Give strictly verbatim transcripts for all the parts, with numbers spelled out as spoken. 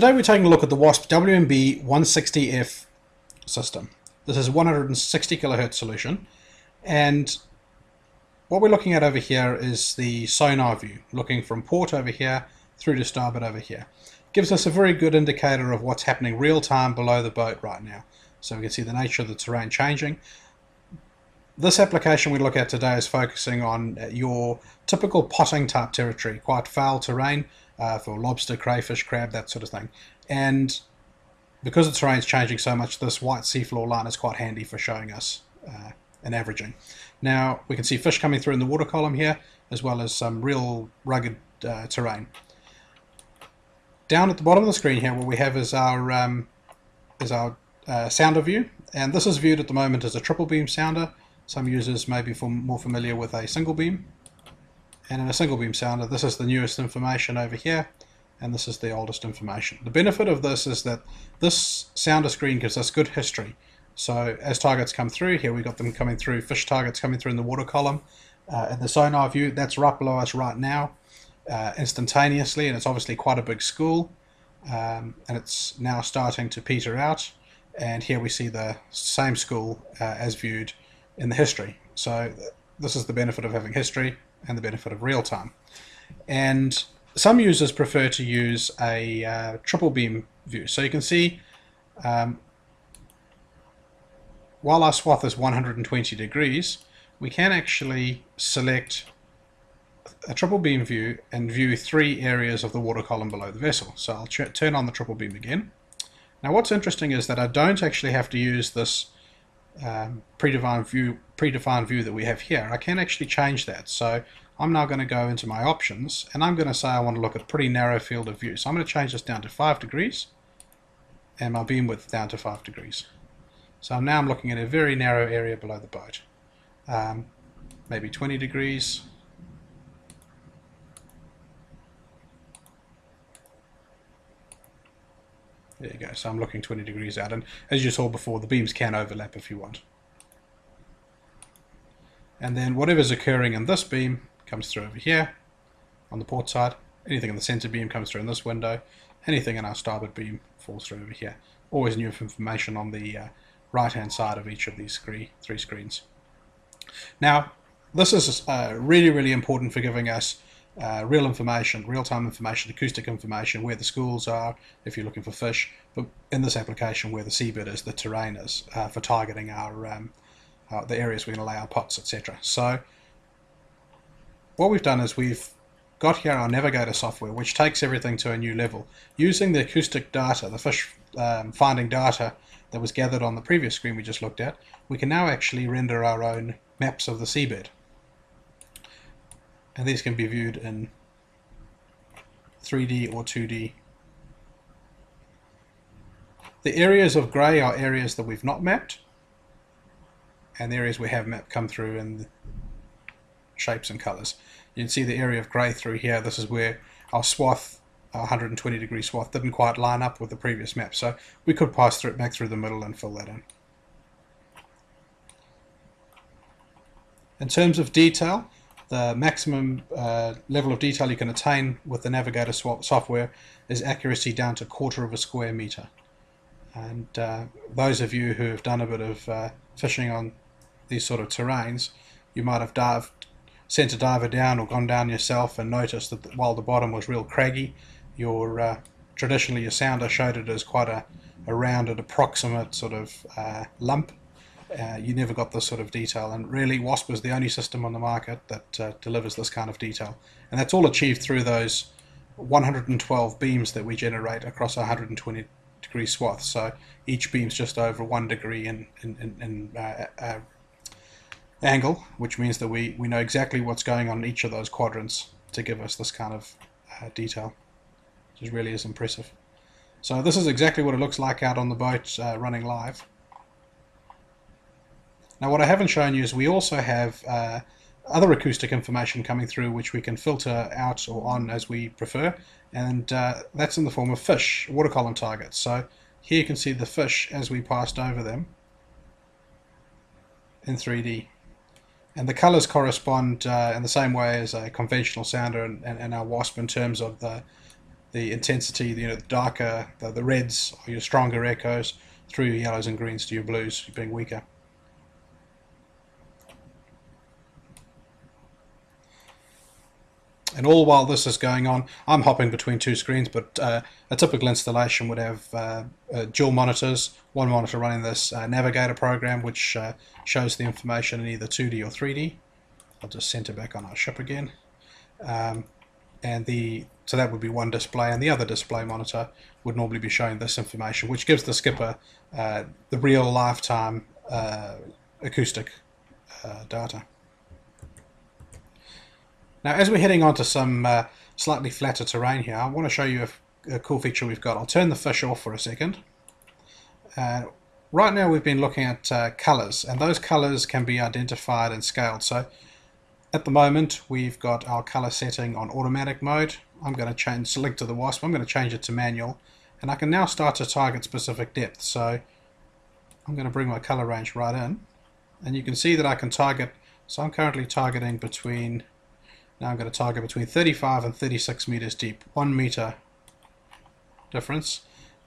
Today we're taking a look at the WASSP W M B one sixty F system. This is a one hundred sixty kilohertz solution, and what we're looking at over here is the sonar view, looking from port over here through to starboard over here. Gives us a very good indicator of what's happening real time below the boat right now. So we can see the nature of the terrain changing. This application we look at today is focusing on your typical potting type territory, quite foul terrain uh, for lobster, crayfish, crab, that sort of thing. And because the terrain's changing so much, this white seafloor line is quite handy for showing us uh, an averaging. Now we can see fish coming through in the water column here, as well as some real rugged uh, terrain. Down at the bottom of the screen here, what we have is our um, is our uh, sounder view, and this is viewed at the moment as a triple beam sounder. Some users may be more familiar with a single beam. And in a single beam sounder, this is the newest information over here, and this is the oldest information. The benefit of this is that this sounder screen gives us good history. So as targets come through, here we got them coming through, fish targets coming through in the water column. Uh, in the sonar view, that's right below us right now, uh, instantaneously, and it's obviously quite a big school, um, and it's now starting to peter out. And here we see the same school uh, as viewed in the history. So this is the benefit of having history and the benefit of real time. And some users prefer to use a uh, triple beam view. So you can see um, while our swath is one hundred twenty degrees, we can actually select a triple beam view and view three areas of the water column below the vessel. So I'll turn on the triple beam again. Now what's interesting is that I don't actually have to use this Um, predefined view predefined view that we have here. I can actually change that. So I'm now going to go into my options, and I'm going to say I want to look at a pretty narrow field of view. So I'm going to change this down to five degrees, and my beam width down to five degrees. So now I'm looking at a very narrow area below the boat, um, maybe twenty degrees. There you go, so I'm looking twenty degrees out, and as you saw before, the beams can overlap if you want. And then whatever's occurring in this beam comes through over here on the port side, anything in the center beam comes through in this window, anything in our starboard beam falls through over here. Always new information on the uh, right-hand side of each of these three, three screens. Now, this is uh, really, really important for giving us Uh, real information, real-time information, acoustic information, where the schools are, if you're looking for fish, but in this application where the seabed is, the terrain is, uh, for targeting our um, uh, the areas we're going to lay our pots, et cetera. So what we've done is we've got here our Navigator software, which takes everything to a new level. Using the acoustic data, the fish um, finding data that was gathered on the previous screen we just looked at, we can now actually render our own maps of the seabed. And these can be viewed in three D or two D. The areas of grey are areas that we've not mapped, and the areas we have mapped come through in shapes and colours. You can see the area of grey through here. This is where our swath, our one hundred twenty degree swath, didn't quite line up with the previous map, so we could pass through it back through the middle and fill that in. In terms of detail, the maximum uh, level of detail you can attain with the Navigator software is accuracy down to a quarter of a square meter. And uh, those of you who have done a bit of uh, fishing on these sort of terrains, you might have dived, sent a diver down or gone down yourself and noticed that while the bottom was real craggy, your uh, traditionally your sounder showed it as quite a, a rounded, approximate sort of uh, lump. Uh, you never got this sort of detail, and really WASSP is the only system on the market that uh, delivers this kind of detail, and that's all achieved through those one hundred twelve beams that we generate across a one hundred twenty degree swath. So each beam's just over one degree in, in, in, in uh, uh, angle, which means that we, we know exactly what's going on in each of those quadrants to give us this kind of uh, detail, which really is impressive. So this is exactly what it looks like out on the boat uh, running live. Now what I haven't shown you is we also have uh, other acoustic information coming through which we can filter out or on as we prefer, and uh, that's in the form of fish, water column targets. So here you can see the fish as we passed over them in three D. And the colours correspond uh, in the same way as a conventional sounder and, and, and our WASSP in terms of the the intensity, you know, the darker, the, the reds are your stronger echoes, through your yellows and greens to your blues being weaker. And all while this is going on, I'm hopping between two screens, but uh, a typical installation would have uh, uh, dual monitors, one monitor running this uh, navigator program, which uh, shows the information in either two D or three D. I'll just center back on our ship again. Um, and the so that would be one display, and the other display monitor would normally be showing this information, which gives the skipper uh, the real lifetime uh, acoustic uh, data. Now, as we're heading onto some uh, slightly flatter terrain here, I want to show you a, a cool feature we've got. I'll turn the fish off for a second. Uh, right now we've been looking at uh, colours, and those colours can be identified and scaled. So at the moment we've got our colour setting on automatic mode. I'm going to change, select to the WASSP, I'm going to change it to manual, and I can now start to target specific depth. So I'm going to bring my colour range right in, and you can see that I can target, so I'm currently targeting between Now I'm going to target between thirty-five and thirty-six meters deep, one meter difference,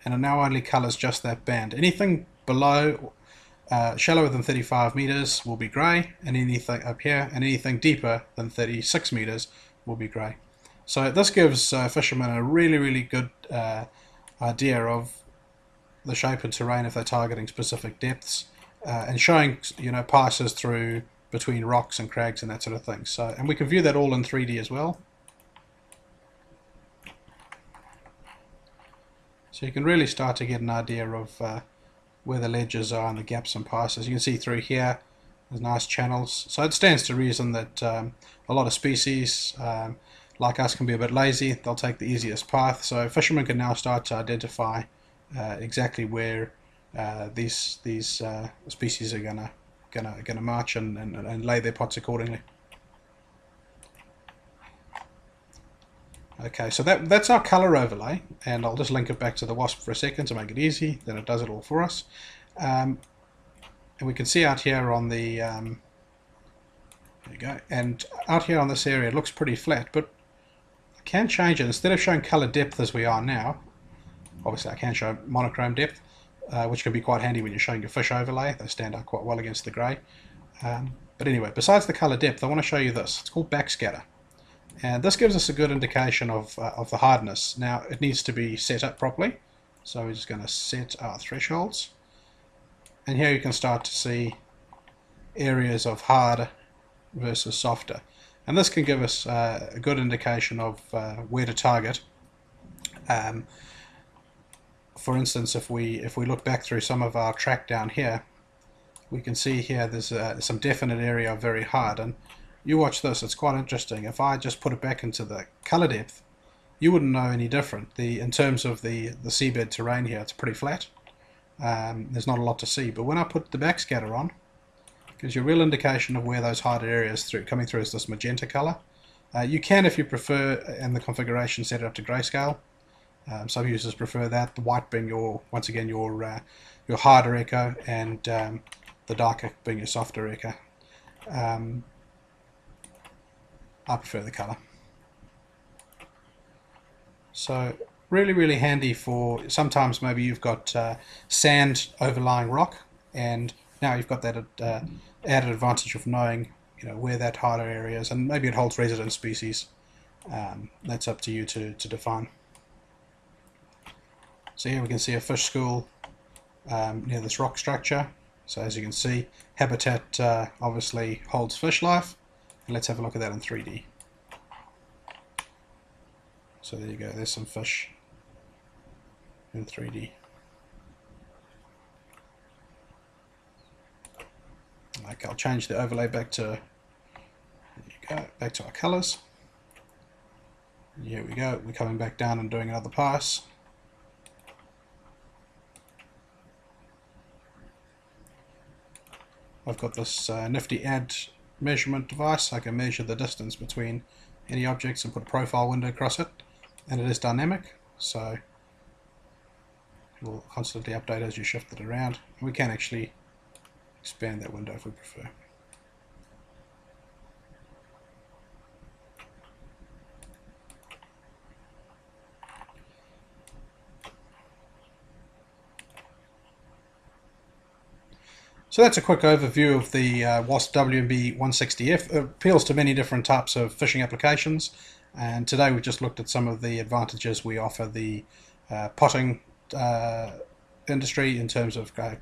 and it now only colors just that band. Anything below, uh, shallower than thirty-five meters will be gray, and anything up here, and anything deeper than thirty-six meters will be gray. So this gives uh, fishermen a really, really good uh, idea of the shape and terrain if they're targeting specific depths, uh, and showing, you know, passes through between rocks and crags and that sort of thing. So, and we can view that all in three D as well. So you can really start to get an idea of uh, where the ledges are and the gaps and passes. You can see through here, there's nice channels. So it stands to reason that um, a lot of species um, like us can be a bit lazy. They'll take the easiest path. So fishermen can now start to identify uh, exactly where uh, these, these uh, species are going to Gonna, gonna march and, and, and lay their pots accordingly. Okay, so that, that's our colour overlay, and I'll just link it back to the WASSP for a second to make it easy, then it does it all for us. Um, and we can see out here on the, um, there you go, and out here on this area it looks pretty flat, but I can change it. Instead of showing colour depth as we are now, obviously I can show monochrome depth, Uh, which can be quite handy when you're showing your fish overlay. They stand out quite well against the grey. Um, but anyway, besides the colour depth, I want to show you this. It's called backscatter. And this gives us a good indication of, uh, of the hardness. Now, it needs to be set up properly. So we're just going to set our thresholds. And here you can start to see areas of hard versus softer. And this can give us uh, a good indication of uh, where to target. Um, For instance, if we if we look back through some of our track down here, we can see here there's uh, some definite area of very hard. And you watch this; it's quite interesting. If I just put it back into the color depth, you wouldn't know any different. The in terms of the the seabed terrain here, it's pretty flat. Um, there's not a lot to see. But when I put the backscatter on, it gives you a real indication of where those harder areas through coming through is this magenta color. Uh, you can, if you prefer, in the configuration, set it up to grayscale. Um, some users prefer that, the white being your, once again, your uh, your harder echo, and um, the darker being your softer echo. Um, I prefer the colour. So really, really handy for, sometimes maybe you've got uh, sand overlying rock, and now you've got that uh, added advantage of knowing, you know, where that harder area is, and maybe it holds resident species. Um, that's up to you to, to define. So here we can see a fish school um, near this rock structure. So as you can see, habitat uh, obviously holds fish life. And let's have a look at that in three D. So there you go, there's some fish in three D. Okay, I'll change the overlay back to, there you go, back to our colours. Here we go, we're coming back down and doing another pass. I've got this uh, nifty add measurement device. I can measure the distance between any objects and put a profile window across it, and it is dynamic, so it will constantly update as you shift it around. And we can actually expand that window if we prefer. So that's a quick overview of the uh, WASSP W M B one sixty F. It appeals to many different types of fishing applications, and today we just looked at some of the advantages we offer the uh, potting uh, industry in terms of uh,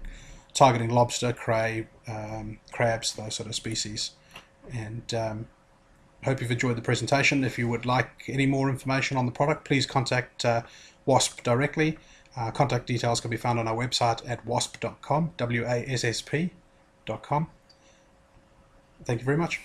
targeting lobster, cray, um, crabs, those sort of species. And um, hope you've enjoyed the presentation. If you would like any more information on the product, please contact uh, WASSP directly. Uh, contact details can be found on our website at wasp dot com, W A S S P dot com. Thank you very much.